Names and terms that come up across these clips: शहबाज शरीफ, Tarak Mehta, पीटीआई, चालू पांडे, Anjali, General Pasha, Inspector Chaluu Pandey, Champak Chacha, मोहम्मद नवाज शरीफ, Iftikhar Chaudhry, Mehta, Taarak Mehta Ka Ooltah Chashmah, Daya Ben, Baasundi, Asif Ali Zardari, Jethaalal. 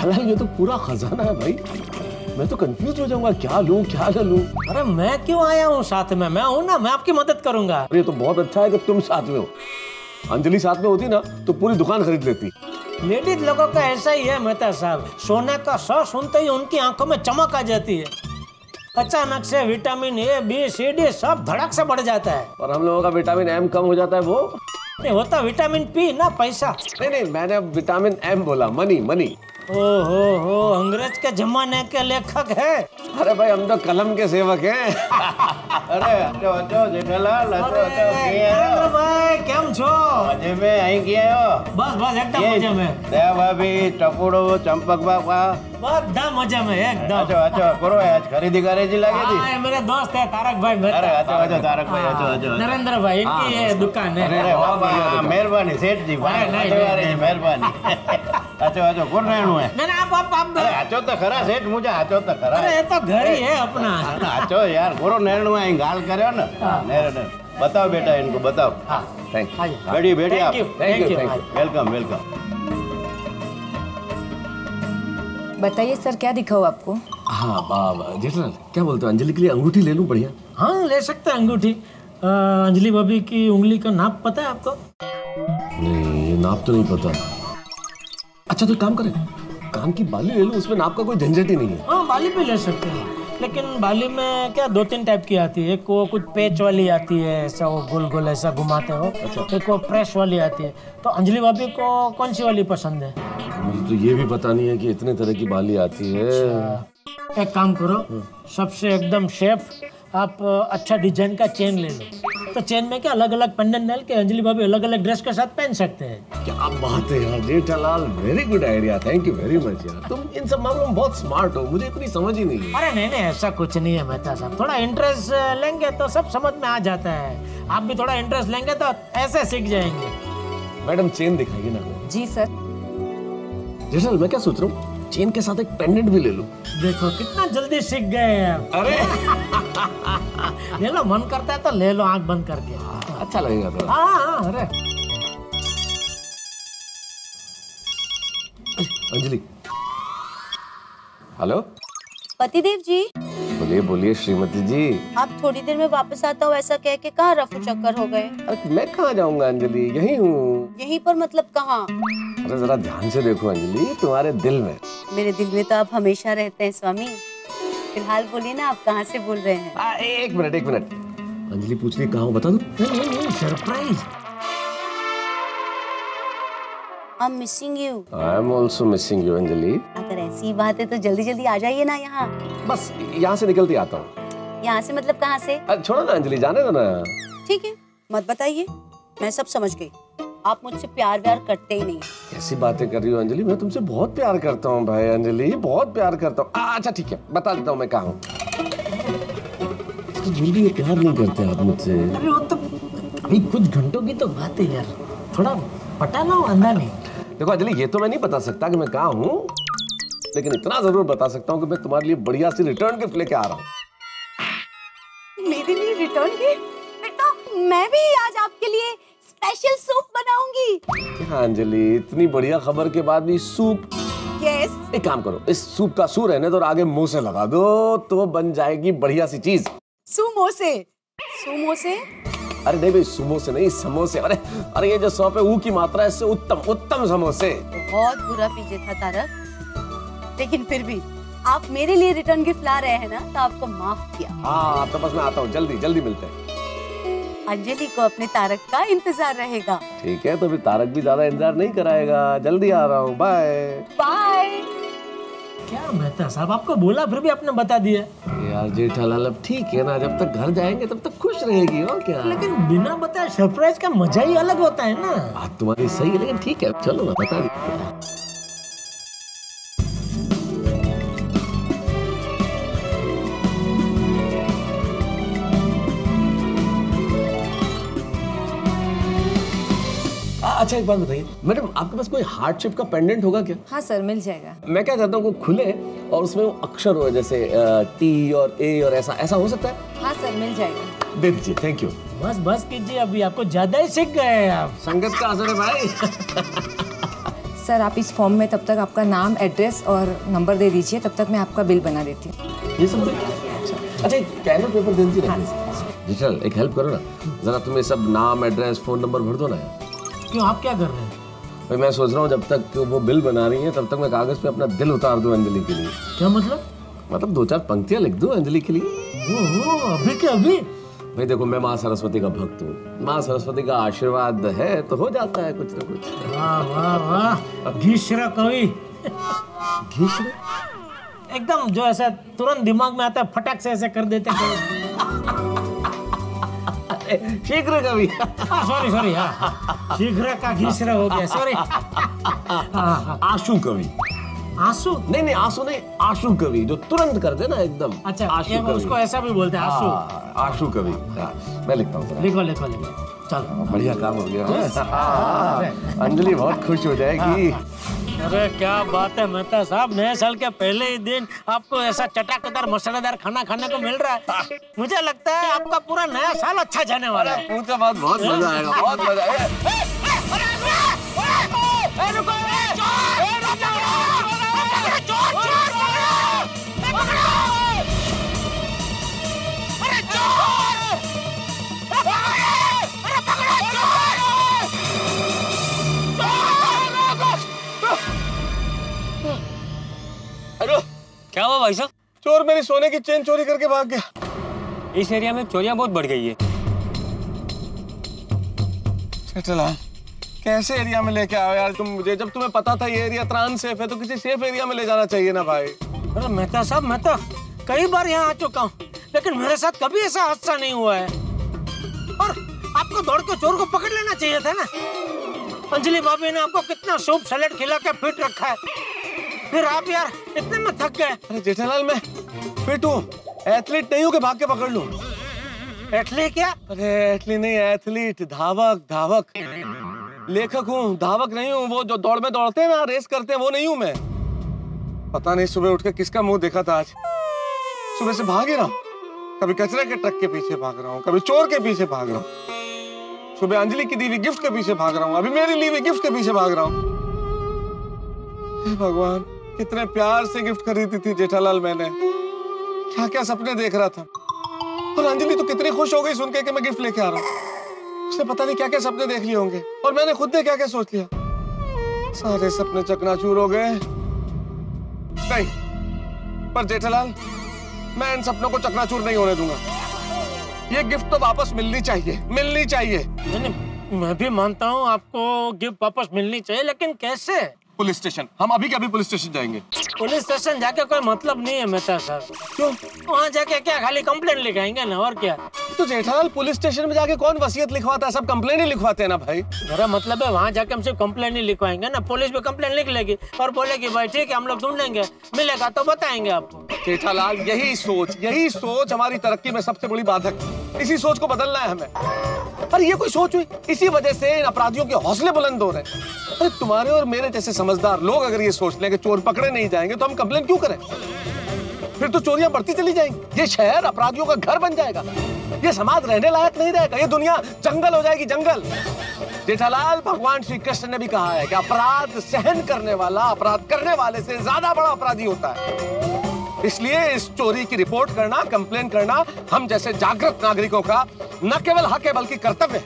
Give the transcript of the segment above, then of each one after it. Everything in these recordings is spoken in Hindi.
साला ये तो पूरा खजाना है भाई, मैं तो कंफ्यूज हो जाऊंगा क्या लूं क्या ना लूं। अरे मैं क्यों आया हूँ साथ में, मैं हूँ ना, मैं आपकी मदद करूंगा। ये तो बहुत अच्छा है कि तुम साथ में हो, अंजलि साथ में होती ना तो पूरी दुकान खरीद लेती। लेडीज लोगों का ऐसा ही है मेहता साहब, सोने का सौ सुनते ही उनकी आंखों में चमक आ जाती है, अचानक से vitamin A B C D सब धड़क से बढ़ जाता है। और हम लोगों का विटामिन एम कम हो जाता है, वो नहीं होता विटामिन पी ना पैसा। नहीं नहीं मैंने विटामिन एम बोला, मनी मनी। ओहो हो अंग्रेज के जमाने के लेखक है। अरे भाई हम तो कलम के सेवक हैं। अरे जेठालाल भाई केम छो? मजे में आई किया हो? बस बस एकदम मजे में। दया भाभी टपुड़ो चंपक बाबा एकदम मजे में एकदम। अच्छा अच्छा करो आज खरीदी करेजी लगी थी। हां मेरे दोस्त है तारक भाई मेरे। अरे अच्छा अच्छा तारक भाई अच्छा अच्छा नरेंद्र भाई इनकी ये दुकान है। अरे वाह मेहरबानी सेठ जी भाई मेहरबानी। अच्छा अच्छा कौन रहनु है? नहीं आप आचो तो खरा सेठ मुझे आचो तो खरा। अरे ये तो घर ही है अपना। आचो यार गोरो नेरणु है गाल करयो ना नेरण। बताओ बेटा इनको बताओ। हां थैंक यू बैठिए बैठिए आप। Thank you welcome welcome. बताइए सर क्या दिखाऊं आपको? हां बाबा जेठालाल क्या बोलते हो अंजलि के लिए अंगूठी ले लूं? बढ़िया हां ले सकते हैं अंगूठी। अंजलि भाभी की उंगली का नाप पता है आपको? नहीं नाप तो नहीं पता। अच्छा तो काम करें कान की बाली ले लो, उसमें नाप का कोई झंझट ही नहीं है। हाँ बाली भी ले सकते हैं, लेकिन बाली में क्या 2-3 टाइप की आती है, एक वो कुछ पेच वाली आती है ऐसा वो गोल गोल ऐसा घुमाते हो। अच्छा। एक वो प्रेस वाली आती है, तो अंजलि भाभी को कौन सी वाली पसंद है? मुझे तो ये भी पता नहीं है कि इतने तरह की बाली आती है। अच्छा। एक काम करो सबसे एकदम शेफ आप अच्छा डिजाइन का चेन ले लो, तो चेन में क्या अलग अलग पेंडेंट डाल के अंजलि भाभी अलग अलग ड्रेस के साथ पहन सकते हैं। क्या बात है यार Jethalal, very good idea, thank you very much यार, तुम इन सब मामलों में बहुत स्मार्ट हो, मुझे इतनी समझ ही नहीं है। अरे नहीं नहीं ऐसा कुछ नहीं है मेहता साहब, थोड़ा इंटरेस्ट लेंगे तो सब समझ में आ जाता है, आप भी थोड़ा इंटरेस्ट लेंगे तो ऐसे सीख जाएंगे। मैडम चेन दिखाइए ना। जी सर। जेठालाल मैं क्या सोच रहा हूँ चेन के साथ एक पेंडेंट भी ले लूं। देखो कितना जल्दी सीख गए आप। अरे ले लो मन करता है तो ले लो आंख बंद करके। अच्छा लगेगा थोड़ा। हाँ अरे अंजलि। हेलो पतिदेव जी। बोलिए बोलिए श्रीमती जी। आप थोड़ी देर में वापस आता हो ऐसा कह के कहाँ रफू चक्कर हो गए? अरे मैं कहाँ जाऊँगा अंजलि, यही हूँ। यहीं पर मतलब कहाँ? अरे जरा ध्यान से देखो अंजलि, तुम्हारे दिल में। मेरे दिल में तो आप हमेशा रहते हैं स्वामी। फिलहाल बोलिए ना आप कहाँ से बोल रहे हैं। एक मिनट अंजलि पूछ रही कहाँ हो बता दो। Surprise. I'm missing you. I'm also missing you, Anjali. अगर ऐसी बात है तो जल्दी जल्दी आ जाइए ना यहाँ। बस यहाँ से निकलते आता हूँ। यहाँ से मतलब कहाँ से? छोड़ो ना अंजलि जाने दो ना। ठीक है मत बताइए, मैं सब समझ गई, आप मुझसे प्यार व्यार करते ही नहीं। कैसी बातें कर रही हो अंजलि, मैं तुमसे बहुत प्यार करता हूँ भाई अंजलि, बहुत प्यार करता हूँ। अच्छा ठीक है बता देता हूँ मैं कहाँ हूँ। जल्दी प्यार नहीं करते आप मुझसे। अरे वो तो अभी कुछ घंटों की तो बात है यार, थोड़ा पता ना अंदा नहीं। देखो अंजलि ये तो मैं नहीं बता सकता कि मैं कहाँ हूँ, लेकिन इतना जरूर बता सकता हूँ कि मैं तुम्हारे लिए बढ़िया से रिटर्न गिफ्ट लेके आ रहा हूँ। मेरे लिए रिटर्न गिफ्ट? मैं भी आज आपके लिए स्पेशल सूप बनाऊंगी। हाँ अंजलि इतनी बढ़िया खबर के बाद भी सूप? यस। एक काम करो इस सूप का सू रहने दो और आगे मोसे लगा दो तो बन जाएगी बढ़िया सी चीज। सुमोसे? सुमोसे? अरे नहीं भाई सुमोसे नहीं समोसे। अरे ये जो 100 पे ऊ की मात्रा है इससे उत्तम उत्तम समोसे। बहुत बुरा पीजे था तारक, लेकिन फिर भी आप मेरे लिए रिटर्न गिफ्ट ला रहे हैं ना तो आपको माफ किया। हाँ तो बस मैं आता हूँ, जल्दी जल्दी मिलते हैं। अंजलि को अपने तारक का इंतजार रहेगा। ठीक है तो फिर तारक भी ज्यादा इंतजार नहीं कराएगा, जल्दी आ रहा हूँ बाय बाय। क्या मेहता साहब आपको बोला फिर भी आपने बता दिया। यार जेठालाल अब ठीक है ना, जब तक घर जाएंगे तब तक खुश रहेगी और क्या। लेकिन बिना बताए सरप्राइज का मजा ही अलग होता है ना। बात तुम्हारी सही है लेकिन ठीक है चलो मैं बता दी। अच्छा एक बात बताइए मैडम आपके पास कोई हार्ट शेप का पेंडेंट होगा क्या? हाँ सर मिल जाएगा। मैं क्या चाहता हूँ वो खुले और उसमें वो अक्षर हो जैसे टी और ए और ऐसा ऐसा हो सकता है? हाँ सर मिल जाएगा। दे दीजिए थैंक यू। बस बस कीजिए अभी आपको ज्यादा ही सीख गए आप। संगत का असर है भाई। सर आप इस फॉर्म में तब तक आपका नाम, एड्रेस और नंबर दे दीजिए, तब तक मैं आपका बिल बना देती हूँ। ये सब अच्छा कैमरा पेपर दे दीजिए। हाँ एक हेल्प करो ना जरा, तुम्हें सब नाम, एड्रेस, फ़ोन नंबर भर दो ना। क्यों आप क्या कर रहे हैं? भाई मैं सोच रहा हूँ जब तक वो बिल बना रही है तब तक मैं कागज़ पे अपना दिल उतार दूँ अंजलि के लिए। क्या मतलब? मतलब 2-4 पंक्तियाँ लिख दूँ अंजलि के लिए। अभी क्या अभी? भाई देखो मैं माँ सरस्वती का भक्त हूँ, माँ सरस्वती का आशीर्वाद है तो हो जाता है कुछ ना कुछ। वाह वाह वाह घीसरा कवि, घीसरा एकदम जो ऐसा तुरंत दिमाग में आता है फटाक से ऐसे कर देते हैं। शीघ्र कवि, सॉरी सॉरी, शीघ्र का घिसरा हो गया, सॉरी। आंसू कवि, आंसू नहीं, आंसू नहीं, आंसू कवि जो तुरंत कर दे ना एकदम। अच्छा आंसू कवि, उसको ऐसा भी बोलते हैं आंसू, आंसू कवि। मैं लिखता हूँ, लिखो लिखो लिखो। चलो बढ़िया काम हो गया, अंजलि बहुत खुश हो जाएगी। अरे क्या बात है मेहता साहब, नए साल के पहले ही दिन आपको ऐसा चटाकेदार मसालेदार खाना खाने को मिल रहा है। मुझे लगता है आपका पूरा नया साल अच्छा जाने वाला है। पूछो बात, बहुत मजा आएगा, बहुत मजा आएगा। अरे क्या हुआ भाई साहब? चोर मेरी सोने की चेन चोरी करके भाग गया। इस एरिया में चोरियां बहुत बढ़ गई है। जेठालाल कैसे एरिया में लेके आओ यार तुम मुझे, जब तुम्हें पता था ये एरिया त्राण सेफ है तो किसी सेफ एरिया में ले जाना चाहिए ना भाई। अरे मेहता साहब मैं तो कई बार यहाँ आ चुका हूँ लेकिन मेरे साथ कभी ऐसा हादसा नहीं हुआ है, और आपको दौड़ के चोर को पकड़ लेना चाहिए था ना। अंजलि भाभी ने आपको कितना सूप सैलेड खिला के फिट रखा है, फिर आप यार इतने में थक गए। अरे जेठालाल मैं फिट हूँ, एथलीट नहीं हूँ कि भाग के पकड़ लूँ। एथलीट क्या? अरे एथलीट नहीं, एथलीट धावक, धावक। लेखक हूँ, धावक नहीं हूँ। वो जो दौड़ में दौड़ते हैं ना, रेस करते हैं, वो नहीं हूँ मैं। पता नहीं सुबह उठ के किसका मुंह देखा था आज। सुबह से भाग ही रहा हूँ, कभी कचरे के ट्रक के पीछे भाग रहा हूँ, कभी चोर के पीछे भाग रहा हूँ, सुबह अंजलि की दी हुई गिफ्ट के पीछे भाग रहा हूँ, अभी मेरी ली हुई गिफ्ट के पीछे भाग रहा हूँ। भगवान कितने प्यार से गिफ्ट खरीदी थी जेठालाल मैंने, क्या क्या सपने देख रहा था। और अंजलि तो कितनी खुश हो गई सुन के कि मैं गिफ्ट लेके आ रहा हूँ। उसने पता नहीं क्या क्या सपने देख लिए होंगे और मैंने खुद ने क्या क्या सोच लिया। सारे सपने चकनाचूर हो गए। नहीं पर जेठालाल मैं इन सपनों को चकनाचूर नहीं होने दूंगा। ये गिफ्ट तो वापस मिलनी चाहिए, मिलनी चाहिए। मैं भी मानता हूँ आपको गिफ्ट वापस मिलनी चाहिए, लेकिन कैसे? पुलिस स्टेशन, हम अभी के अभी पुलिस स्टेशन जाएंगे। पुलिस स्टेशन जाके कोई मतलब नहीं है मेहता साहब। क्यों? वहाँ जाके क्या खाली कंप्लेन लिखाएंगे ना और क्या? तो जेठालाल पुलिस स्टेशन में जाके कौन वसीयत लिखवाता है, सब कंप्लेन ही लिखवाते हैं ना भाई। मेरा मतलब है वहाँ जाके हम सिर्फ कंप्लेन ही लिखवाएंगे ना, पुलिस भी कंप्लेन लिख लेगी और बोलेगी भाई ठीक है हम लोग ढूंढ लेंगे, मिलेगा तो बताएंगे आपको। जेठालाल यही सोच हमारी तरक्की में सबसे बड़ी बाधक है, इसी सोच को बदलना है हमें। पर ये कोई सोच हुई, इसी वजह से इन अपराधियों के हौसले बुलंद हो रहे हैं। अरे तुम्हारे और मेरे जैसे समझदार लोग अगर ये सोच लें कि चोर पकड़े नहीं जाएंगे तो हम कंप्लेन क्यों करें? फिर तो चोरियां बढ़ती चली जाएंगी, ये शहर अपराधियों का घर बन जाएगा, ये समाज रहने लायक नहीं रहेगा, ये दुनिया जंगल हो जाएगी, जंगल। जेठालाल भगवान श्री कृष्ण ने भी कहा है कि अपराध सहन करने वाला अपराध करने वाले से ज्यादा बड़ा अपराधी होता है। इसलिए इस चोरी की रिपोर्ट करना, कंप्लेन करना हम जैसे जागृत नागरिकों का न केवल हक है बल्कि कर्तव्य है,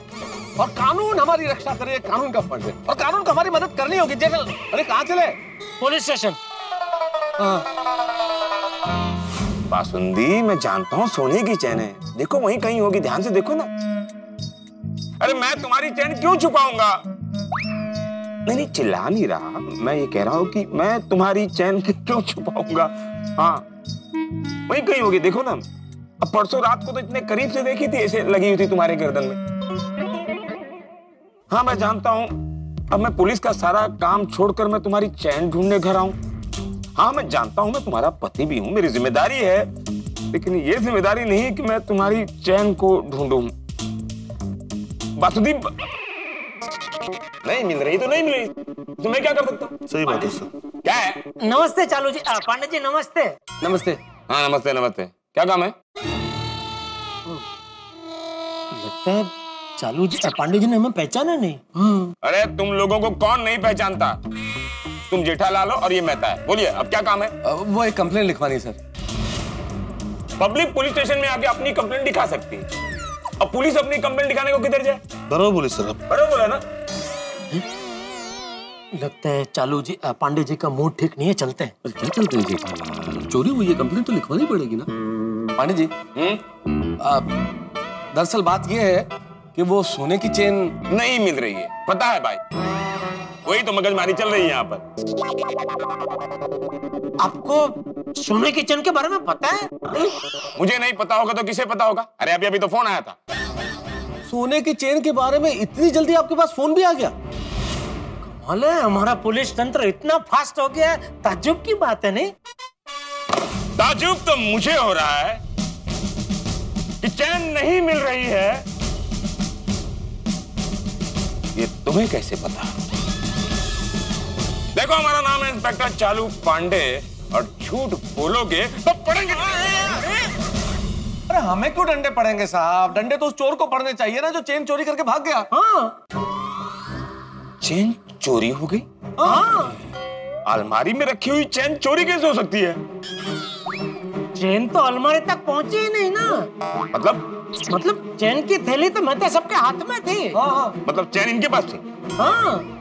और कानून हमारी रक्षा करे, कानून का फर्ज है, और कानून को हमारी मदद करनी होगी। जेठल अरे कहाँ चले? Police station. बासुंदी मैं जानता हूँ सोने की चैन है, देखो वहीं कहीं होगी, ध्यान से देखो ना। अरे मैं तुम्हारी चैन क्यों छुपाऊंगा? नहीं चिल्ला नहीं रहा, मैं ये कह रहा हूँ कि मैं तुम्हारी चैन क्यों छुपाऊंगा। हाँ वही कहीं होगी, देखो ना। अब परसों रात को तो इतने करीब से देखी थी, ऐसे लगी हुई थी तुम्हारे गर्दन में। हाँ मैं जानता हूँ, अब मैं पुलिस का सारा काम छोड़कर मैं तुम्हारी चैन ढूंढने घर आऊं। हाँ मैं जानता हूँ मैं तुम्हारा पति भी हूँ, मेरी जिम्मेदारी है, लेकिन ये जिम्मेदारी नहीं कि मैं तुम्हारी चैन को ढूंढूं। बासुदी नहीं मिल रही तो नहीं मिल रही, तो मैं क्या कर सकता हूँ? सही बात है सर। क्या है? नमस्ते चालू जी, पांडे जी नमस्ते। नमस्ते। हाँ नमस्ते नमस्ते, क्या काम है? चालू जी पांडे जी ने हमें पहचाना नहीं। अरे तुम लोगों को कौन नहीं पहचानता? तुम जेठालाल हो और ये मेहता है। बोलिए अब क्या काम है? वो एक कंप्लेंट लिखवानी सर। पब्लिक पुलिस स्टेशन में आके अपनी कंप्लेंट लिखा सकती है। अब पुलिस अपनी कंप्लेंट लिखाने को किधर जाए? बराबर बोले सर, बराबर बोला ना। लगता है चालू जी पांडे जी का मूड ठीक नहीं है, चलते हैं। पर क्या चलते हैं जेठालाल? चोरी हुई है, कंप्लेंट तो लिखवानी पड़ेगी ना। पांडे जी दरअसल बात यह है कि वो सोने की चेन नहीं मिल रही है। पता है भाई, वही तो मगजमारी चल रही है यहाँ पर। आपको सोने की चेन के बारे में पता है? मुझे नहीं पता होगा तो किसे पता होगा? अरे अभी अभी तो फोन आया था। सोने की चेन के बारे में इतनी जल्दी आपके पास फोन भी आ गया? कमाल है, हमारा पुलिस तंत्र इतना फास्ट हो गया है, ताज्जुब की बात है। नहीं ताज्जुब तो मुझे हो रहा है कि चेन नहीं मिल रही है, ये तुम्हें कैसे पता? देखो हमारा नाम है इंस्पेक्टर चालू पांडे, और झूठ बोलोगे तो पड़ेंगे। अरे हमें क्यों डंडे पड़ेंगे साहब? डंडे तो उस चोर को पड़ने चाहिए ना जो चेन चोरी करके भाग गया। हाँ। चेन चोरी हो गई? हाँ। अलमारी में रखी हुई चेन चोरी कैसे हो सकती है? चेन तो अलमारी तक पहुंची ही नहीं ना। मतलब चैन की थैली तो मेहता सबके हाथ में थी। हाँ। मतलब चैन इनके पास थी। हाँ।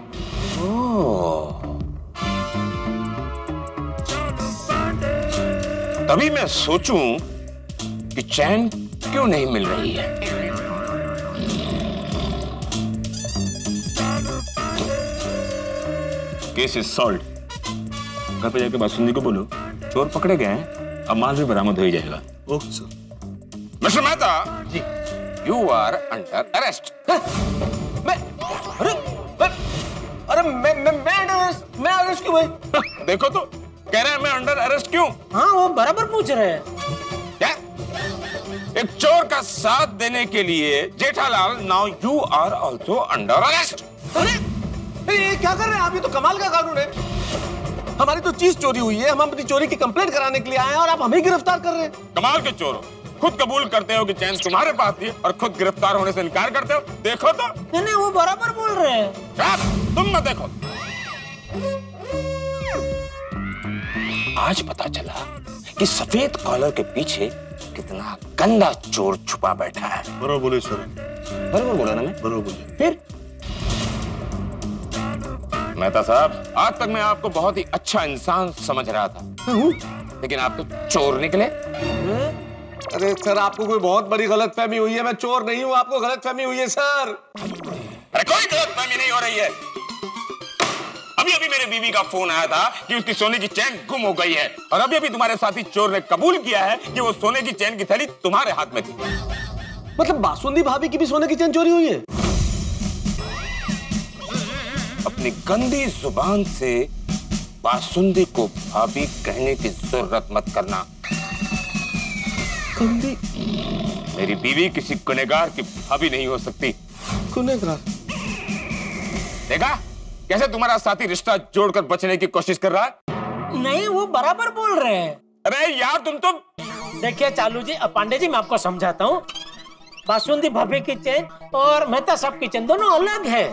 तभी मैं सोचूं कि चैन क्यों नहीं मिल रही है। Case is solve. घर पे जाके बासुंदी को बोलो चोर पकड़े गए हैं, अब माल भी बरामद हो ही जाएगा। Okay sir. Mister Mehta ji, you are under arrest. मैं अरेस्ट क्यों भाई? देखो तो कह रहे हैं मैं अंडर अरेस्ट क्यों? हाँ वो बराबर पूछ रहे हैं। क्या एक चोर का साथ देने के लिए Jethalal, now you are also under arrest. ये क्या कर रहे हैं आप? ये तो कमाल का कानून है। हमारी तो चीज चोरी हुई है, हम अपनी चोरी की कंप्लेंट कराने के लिए आए हैं और आप हमें गिरफ्तार कर रहे हैं। कमाल के चोर हो, खुद कबूल करते हो कि चैन तुम्हारे पास थी और खुद गिरफ्तार होने से इनकार करते हो। देखो तो। नहीं वो बराबर बोल रहे हैं। तुम मत देखो। आज पता चला कि सफेद कॉलर के पीछे कितना गंदा चोर छुपा बैठा है। बराबर बोले सर, बराबर बोला ना मैं? बराबर बोले। फिर मेहता साहब, आज तक मैं आपको बहुत ही अच्छा इंसान समझ रहा था, लेकिन आप तो चोर निकले। अरे सर आपको कोई बहुत बड़ी गलतफहमी हुई है। मैं चोर नहीं हूँ, आपको गलतफहमी हुई है सर। अरे कोई गलतफहमी नहीं हो रही है। अभी अभी मेरे बीवी का फोन आया था कि उसकी सोने की चैन गुम हो गई है, और अभी अभी तुम्हारे साथी चोर ने कबूल किया है कि वो सोने की चैन की थैली तुम्हारे हाथ में थी। मतलब बासुंदी भाभी की भी सोने की चैन चोरी हुई है? अपनी गंदी जुबान से बासुंदी को भाभी कहने की जरूरत मत करना। मेरी बीवी किसी गुनहगार की भाभी नहीं हो सकती। गुनहगार? देखा कैसे तुम्हारा साथी रिश्ता जोड़कर बचने की कोशिश कर रहा है। नहीं वो बराबर बोल रहे हैं। अरे यार तुम तो। देखिए चालू जी, पांडे जी मैं आपको समझाता हूँ। बासुंदी भाभी की चेन और मेहता साहब की चेन दोनों अलग है।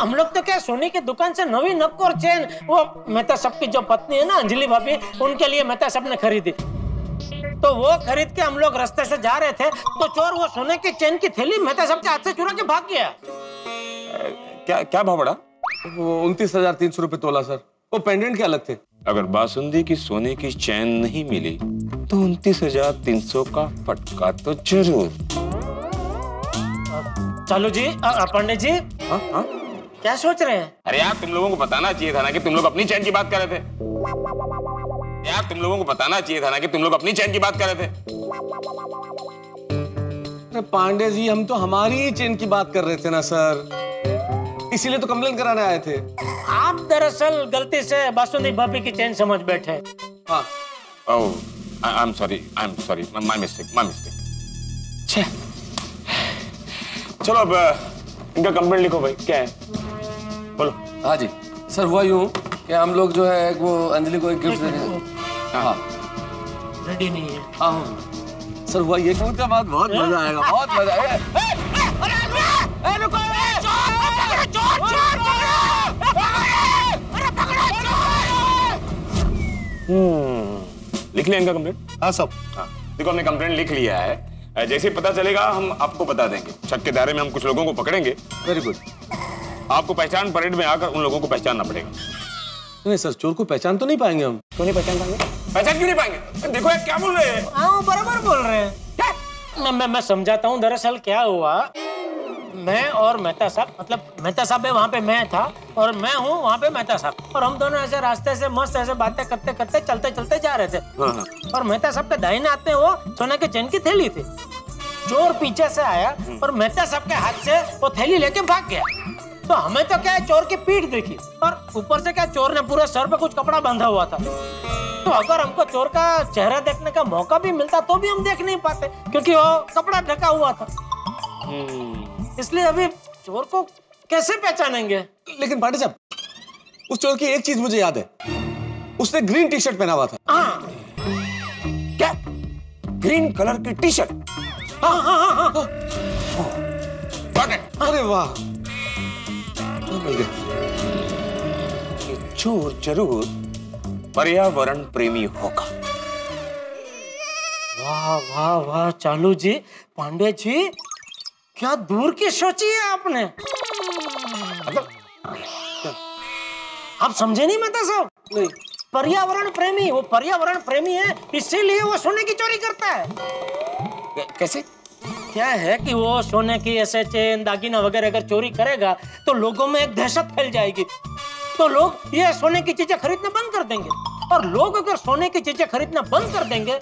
हम लोग तो क्या सोने की दुकान से नवी नक्कोर चेन वो मेहता साहब की जो पत्नी है ना अंजलि भाभी, उनके लिए मेहता साहब ने खरीदी। तो वो खरीद के हम लोग रास्ते से जा रहे थे तो चोर वो सोने की चेन की थैली मेहता साहब के हाथ से चुरा के भाग गया। क्या क्या भाव बढ़ा? 29,300 रुपए तोला सर। वो पेंडेंट के अलग थे। अगर बासुंदी की सोने की चेन नहीं मिली तो 29,300 का फटका तो जरूर। चलो जी पांडे जी। हाँ हाँ क्या सोच रहे हैं? अरे यार तुम लोगों को बताना चाहिए था ना कि तुम लोग अपनी चैन की बात कर रहे थे। यार तुम लोगों को बताना चाहिए था ना कि तुम लोग अपनी चैन की बात कर रहे थे। अरे पांडे जी हम तो हमारी चैन की बात कर रहे थे ना सर, इसीलिए तो कंप्लेंट कराने आए थे। आप दरअसल गलती से बासुंदी भाभी की चैन समझ बैठे। हाँ। Oh, I am sorry, my mistake. चलो अब इनका कंप्लेंट लिखो भाई, क्या है बोलो। हाँ जी सर, हुआ यूं कि हम लोग जो है वो अंजलि को एक गिफ्ट दे रहे हैं। हाँ रेडी नहीं है। हाँ सर हुआ ये कौन का बात, बहुत मजा आएगा, बहुत मजा आएगा। लिख लिया इनका कंप्लेंट? हाँ सब। हाँ देखो हमने कंप्लेंट लिख लिया है, जैसे पता चलेगा हम आपको बता देंगे। शक के दायरे में हम कुछ लोगों को पकड़ेंगे। Very good. आपको पहचान परेड में आकर उन लोगों को पहचानना पड़ेगा। नहीं सर, चोर को पहचान तो नहीं पाएंगे हम। क्यों नहीं पहचान पाएंगे? पहचान क्यों नहीं पाएंगे? देखो ये क्या बोल रहे हैं। हाँ बराबर बोल रहे हैं। मैं समझाता हूँ। दरअसल क्या हुआ, मैं और मेहता साहब, मतलब मेहता साहब है वहाँ पे मैं था और मैं हूँ वहाँ पे मेहता साहब, और हम दोनों ऐसे रास्ते से मस्त ऐसे बातें करते करते चलते चलते जा रहे थे। हाँ। और मेहता साहब के दाहिने हाथ में वो सोने के चैन की थैली थी। चोर पीछे से आया और मेहता साहब के हाथ से वो थैली लेके भाग गया। तो हमें तो क्या है, चोर की पीठ देखी और ऊपर से क्या चोर ने पूरे सर पे कुछ कपड़ा बांधा हुआ था। तो अगर हमको चोर का चेहरा देखने का मौका भी मिलता तो भी हम देख नहीं पाते क्योंकि वो कपड़ा ढका हुआ था। इसलिए अभी चोर को कैसे पहचानेंगे? लेकिन पांडे साहब, उस चोर की एक चीज मुझे याद है, उसने ग्रीन टी शर्ट पहना हुआ था। हाँ। क्या? ग्रीन कलर की टी शर्ट? हाँ हाँ हाँ हाँ। अरे वाह, मिल गया। चोर जरूर पर्यावरण प्रेमी होगा। वाह वाह वाह चालू जी, पांडे जी, क्या दूर की सोची है आपने। मतलब आप समझे नहीं मेहता साहब? नहीं। पर्यावरण प्रेमी, वो पर्यावरण प्रेमी है इसीलिए वो सोने की चोरी करता है। कैसे? क्या है कि वो सोने की ऐसे चेन दागिना वगैरह अगर चोरी करेगा तो लोगों में एक दहशत फैल जाएगी, तो लोग ये सोने की चीजें खरीदना बंद कर देंगे। और लोग अगर सोने की चीजें खरीदना बंद कर देंगे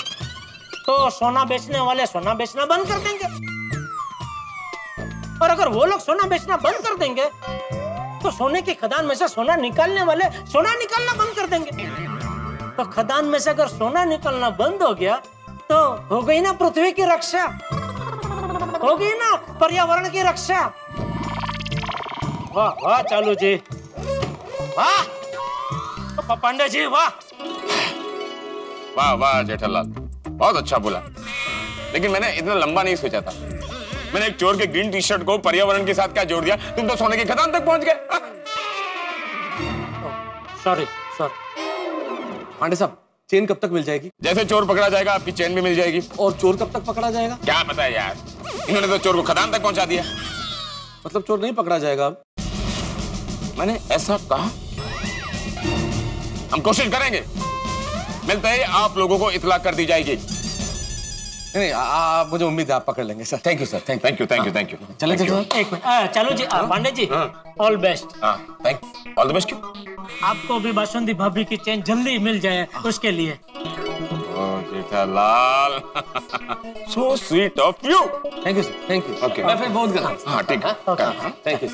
तो सोना बेचने वाले सोना बेचना बंद कर देंगे, और अगर वो लोग सोना बेचना बंद कर देंगे तो सोने की खदान में से सोना निकालने वाले सोना निकालना बंद कर देंगे। तो खदान में से अगर सोना निकालना बंद हो गया तो हो गई ना पृथ्वी की रक्षा, हो गई ना पर्यावरण की रक्षा। वाह वाह चालू जी, वाह पांडे जी, वाह वाह वाह जेठालाल, बहुत अच्छा बोला। लेकिन मैंने इतना लंबा नहीं सोचा था। मैंने एक चोर के ग्रीन टी शर्ट को पर्यावरण के साथ क्या जोड़ दिया? तुम तो सोने की खदान तक पहुंच गए। Sorry sir. पांडे साहब, चेन कब तक मिल जाएगी? जैसे चोर पकड़ा जाएगा आपकी चेन भी मिल जाएगी। और चोर कब तक पकड़ा जाएगा? क्या पता है यार, इन्होंने तो चोर को खदान तक पहुंचा दिया। मतलब चोर नहीं पकड़ा जाएगा अब? मैंने ऐसा कहा? हम कोशिश करेंगे, मिलते ही आप लोगों को इतला कर दी जाएगी। नहीं आप, मुझे उम्मीद है आप पकड़ लेंगे sir. Thank you sir, thank you. चलो एक मिनट चलो जी, Pandey ji all best. Thank you. All the best. क्यों? आपको भी बासुंदी भाभी की चेन जल्दी मिल जाए उसके लिए। Jethalal, so sweet of you. Thank you sir, thank you. Okay मैं फिर बहुत गलत। हाँ ठीक है, थैंक यू।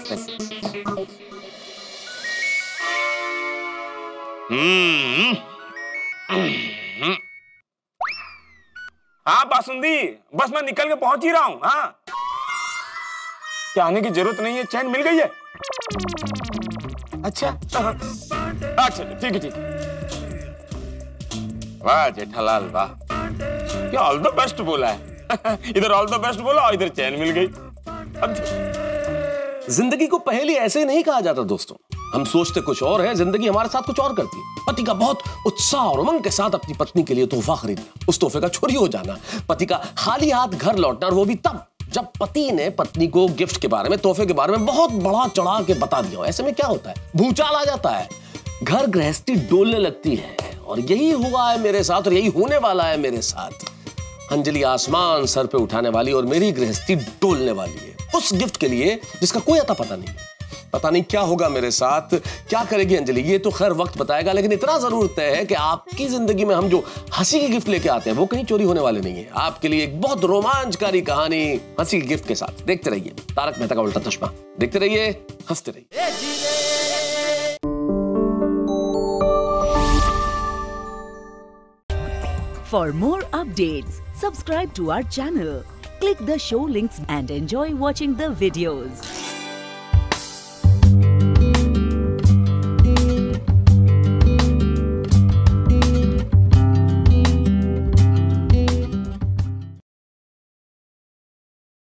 हाँ बासुंदी, बस मैं निकल के पहुंच ही रहा हूँ। हाँ क्या आने की जरूरत नहीं है, चैन मिल गई है। अच्छा अच्छा ठीक है, ठीक। वाह जेठालाल वाह, क्या ऑल द बेस्ट बोला है। इधर ऑल द बेस्ट बोला और इधर चैन मिल गई। अब जिंदगी को पहेली ऐसे नहीं कहा जाता दोस्तों। हम सोचते कुछ और है, जिंदगी हमारे साथ कुछ और करती है। पति का बहुत उत्साह और उमंग के साथ अपनी पत्नी के लिए तोहफा खरीदना, उस तोहफे का चोरी हो जाना, पति का खाली हाथ घर लौटना, और वो भी तब जब पति ने पत्नी को गिफ्ट के बारे में, तोहफे के बारे में बहुत बढ़ा चढ़ा के बता दिया हो। ऐसे में क्या होता है, भूचाल आ जाता है, घर गृहस्थी डोलने लगती है। और यही हुआ है मेरे साथ और यही होने वाला है मेरे साथ। अंजलि आसमान सर पे उठाने वाली और मेरी गृहस्थी डोलने वाली है उस गिफ्ट के लिए जिसका कोई अता पता नहीं है। पता नहीं क्या होगा मेरे साथ, क्या करेगी अंजलि, ये तो खैर वक्त बताएगा। लेकिन इतना जरूर तय है कि आपकी जिंदगी में हम जो हंसी की गिफ्ट लेके आते हैं वो कहीं चोरी होने वाले नहीं है। आपके लिए एक बहुत रोमांचकारी कहानी हंसी की गिफ्ट के साथ देखते रहिए तारक मेहता का उल्टा चश्मा। देखते रहिए, हंसते रहिए। For more updates, subscribe to our channel, click the show links and enjoy watching the videos.